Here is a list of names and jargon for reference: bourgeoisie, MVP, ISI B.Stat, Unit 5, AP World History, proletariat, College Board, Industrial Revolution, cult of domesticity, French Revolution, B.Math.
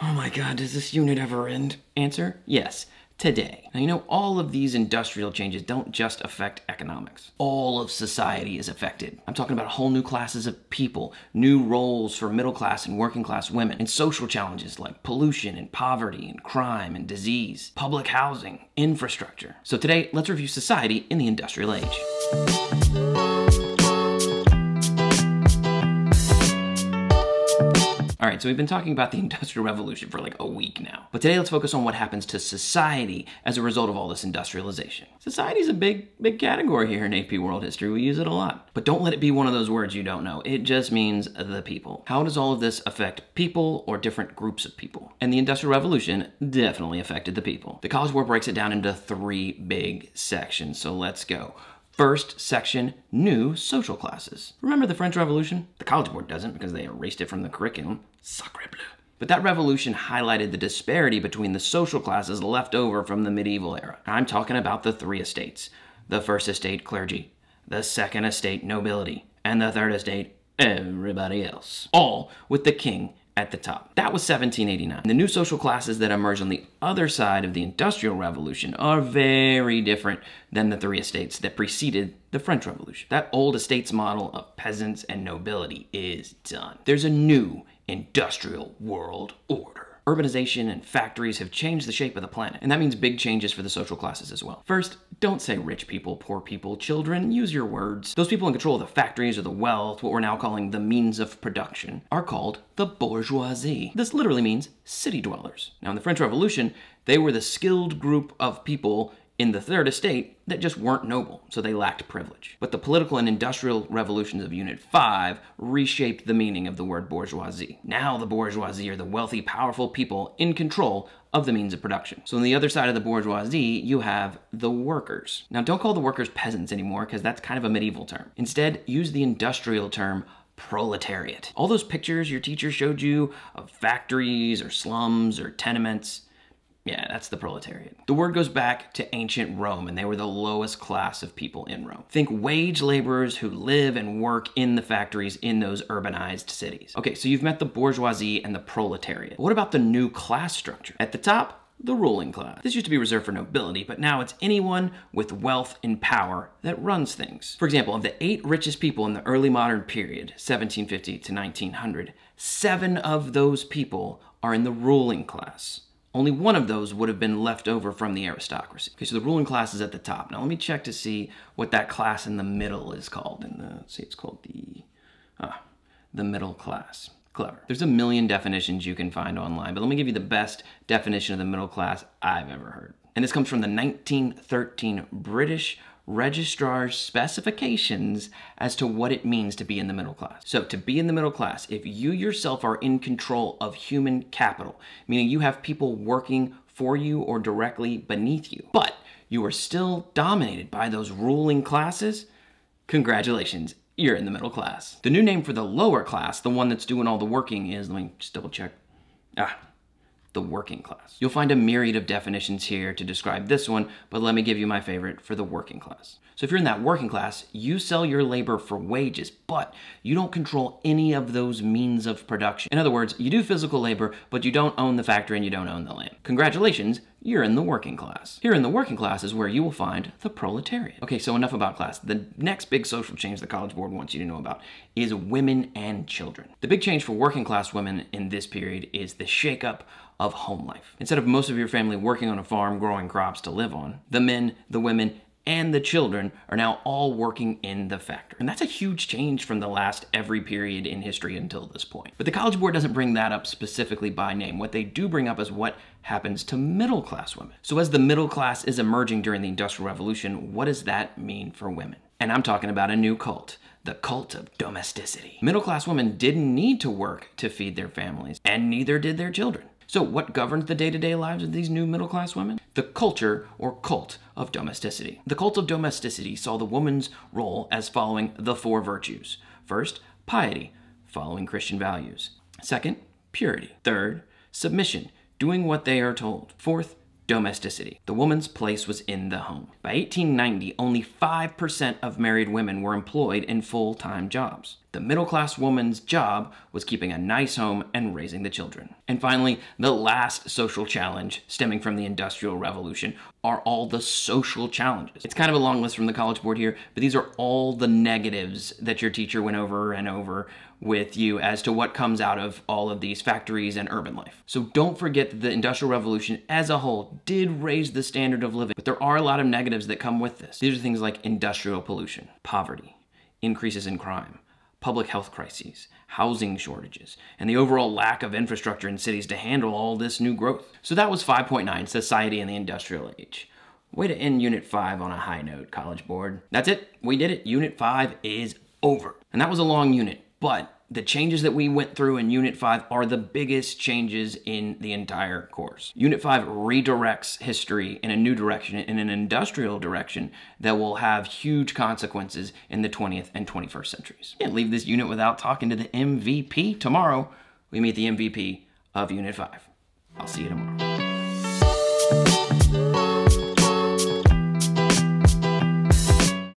Oh my God, does this unit ever end? Answer, yes, today. Now, you know, all of these industrial changes don't just affect economics. All of society is affected. I'm talking about whole new classes of people, new roles for middle class and working class women, and social challenges like pollution and poverty and crime and disease, public housing, infrastructure. So today, let's review society in the industrial age. All right, so we've been talking about the Industrial Revolution for like a week now. But today let's focus on what happens to society as a result of all this industrialization. Society's a big category here in AP World History. We use it a lot. But don't let it be one of those words you don't know. It just means the people. How does all of this affect people or different groups of people? And the Industrial Revolution definitely affected the people. The College Board breaks it down into three big sections, so let's go. First section, new social classes. Remember the French Revolution? The College Board doesn't because they erased it from the curriculum. Sacre bleu. But that revolution highlighted the disparity between the social classes left over from the medieval era. I'm talking about the three estates. The first estate, clergy. The second estate, nobility. And the third estate, everybody else. All with the king at the top. That was 1789. The new social classes that emerge on the other side of the Industrial Revolution are very different than the three estates that preceded the French Revolution. That old estates model of peasants and nobility is done. There's a new industrial world order. Urbanization and factories have changed the shape of the planet, and that means big changes for the social classes as well. First, don't say rich people, poor people, children, use your words. Those people in control of the factories or the wealth, what we're now calling the means of production, are called the bourgeoisie. This literally means city dwellers. Now, in the French Revolution, they were the skilled group of people in the third estate that just weren't noble, so they lacked privilege. But the political and industrial revolutions of Unit 5 reshaped the meaning of the word bourgeoisie. Now the bourgeoisie are the wealthy, powerful people in control of the means of production. So on the other side of the bourgeoisie, you have the workers. Now don't call the workers peasants anymore because that's kind of a medieval term. Instead, use the industrial term proletariat. All those pictures your teacher showed you of factories or slums or tenements, yeah, that's the proletariat. The word goes back to ancient Rome, and they were the lowest class of people in Rome. Think wage laborers who live and work in the factories in those urbanized cities. Okay, so you've met the bourgeoisie and the proletariat. What about the new class structure? At the top, the ruling class. This used to be reserved for nobility, but now it's anyone with wealth and power that runs things. For example, of the 8 richest people in the early modern period, 1750 to 1900, 7 of those people are in the ruling class. Only one of those would have been left over from the aristocracy. Okay, so the ruling class is at the top. Now let me check to see what that class in the middle is called. And let's see, it's called the middle class. Clever. There's a million definitions you can find online, but let me give you the best definition of the middle class I've ever heard. And this comes from the 1913 British Registrar's specifications as to what it means to be in the middle class. So to be in the middle class, if you yourself are in control of human capital, meaning you have people working for you or directly beneath you, but you are still dominated by those ruling classes, congratulations, you're in the middle class. The new name for the lower class, the one that's doing all the working is, let me just double check, the working class. You'll find a myriad of definitions here to describe this one, but let me give you my favorite for the working class. So if you're in that working class, you sell your labor for wages, but you don't control any of those means of production. In other words, you do physical labor, but you don't own the factory and you don't own the land. Congratulations, you're in the working class. Here in the working class is where you will find the proletariat. Okay, so enough about class. The next big social change the College Board wants you to know about is women and children. The big change for working class women in this period is the shakeup of home life. Instead of most of your family working on a farm growing crops to live on, the men, the women, and the children are now all working in the factory. And that's a huge change from the last every period in history until this point. But the College Board doesn't bring that up specifically by name. What they do bring up is what happens to middle class women. So as the middle class is emerging during the Industrial Revolution, what does that mean for women? And I'm talking about a new cult, the cult of domesticity. Middle class women didn't need to work to feed their families, and neither did their children. So what governs the day-to-day lives of these new middle-class women? The culture or cult of domesticity. The cult of domesticity saw the woman's role as following the 4 virtues. First, piety, following Christian values. Second, purity. Third, submission, doing what they are told. Fourth, domesticity. The woman's place was in the home. By 1890, only 5% of married women were employed in full-time jobs. The middle-class woman's job was keeping a nice home and raising the children. And finally, the last social challenge stemming from the Industrial Revolution are all the social challenges. It's kind of a long list from the College Board here, but these are all the negatives that your teacher went over and over with you as to what comes out of all of these factories and urban life. So don't forget that the Industrial Revolution as a whole did raise the standard of living, but there are a lot of negatives that come with this. These are things like industrial pollution, poverty, increases in crime, public health crises, housing shortages, and the overall lack of infrastructure in cities to handle all this new growth. So that was 5.9, Society in the Industrial Age. Way to end Unit 5 on a high note, College Board. That's it, we did it. Unit 5 is over. And that was a long unit, but the changes that we went through in Unit 5 are the biggest changes in the entire course. Unit 5 redirects history in a new direction, in an industrial direction that will have huge consequences in the 20th and 21st centuries. Can't leave this unit without talking to the MVP. Tomorrow, we meet the MVP of Unit 5. I'll see you tomorrow.